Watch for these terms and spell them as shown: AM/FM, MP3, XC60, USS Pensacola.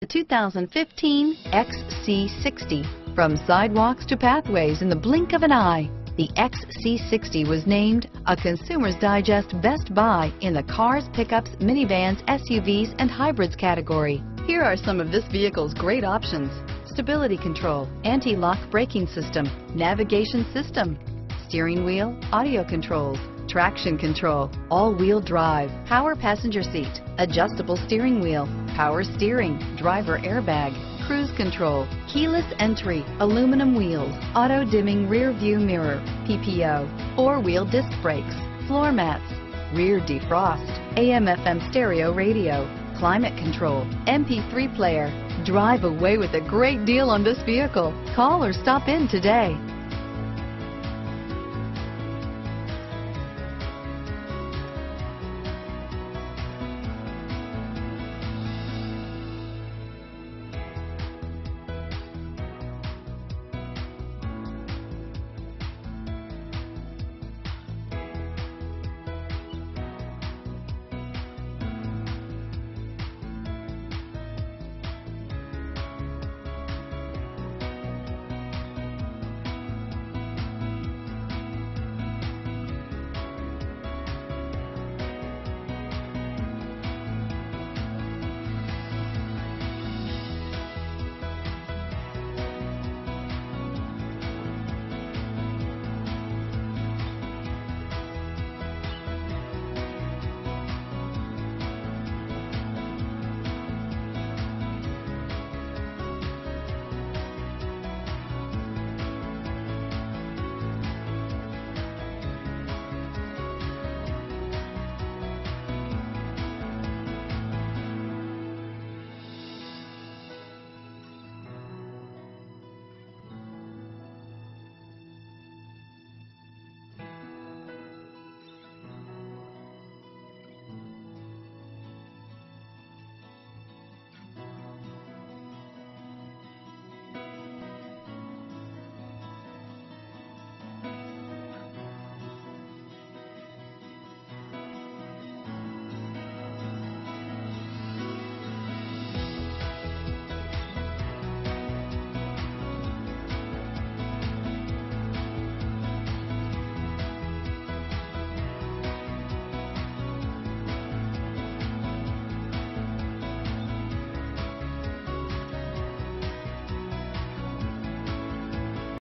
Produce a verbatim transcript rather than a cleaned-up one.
The two thousand fifteen X C sixty. From sidewalks to pathways in the blink of an eye, the X C sixty was named a Consumer's Digest Best Buy in the cars, pickups, minivans, S U Vs, and hybrids category. Here are some of this vehicle's great options: stability control, anti-lock braking system, navigation system, steering wheel audio controls, traction control, all-wheel drive, power passenger seat, adjustable steering wheel, power steering, driver airbag, cruise control, keyless entry, aluminum wheels, auto-dimming rear view mirror, P P O, four-wheel disc brakes, floor mats, rear defrost, A M F M stereo radio, climate control, M P three player. Drive away with a great deal on this vehicle. Call or stop in today.